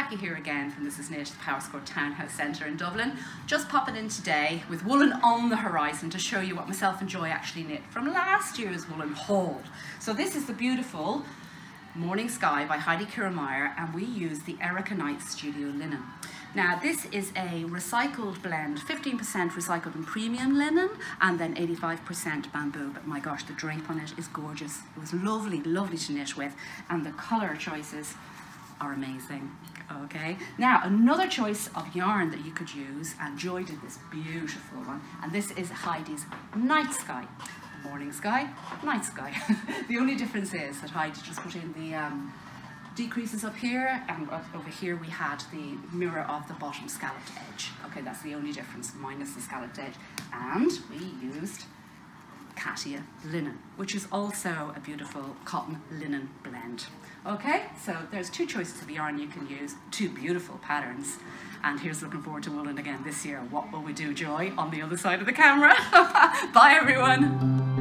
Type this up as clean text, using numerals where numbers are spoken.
Jackie here again from This Is Knit, the Powerscourt Townhouse Centre in Dublin. Just popping in today with woolen on the horizon to show you what myself and Joy actually knit from last year's woolen haul. So this is the beautiful Morning Sky by Heidi Kirrmaier, and we use the Erica Knight Studio Linen. Now this is a recycled blend, 15% recycled and premium linen, and then 85% bamboo, but my gosh, the drape on it is gorgeous. It was lovely, lovely to knit with, and the colour choices are amazing. Okay, now another choice of yarn that you could use, and Joy did this beautiful one, and this is Heidi's Night Sky. Morning Sky, Night Sky. The only difference is that Heidi just put in the decreases up here, and over here we had the mirror of the bottom scalloped edge. Okay, that's the only difference, minus the scalloped edge. And we used Katia linen, which is also a beautiful cotton linen blend. Okay, so there's two choices of yarn you can use, two beautiful patterns. And here's looking forward to woolen again this year. What will we do, Joy, on the other side of the camera? Bye everyone.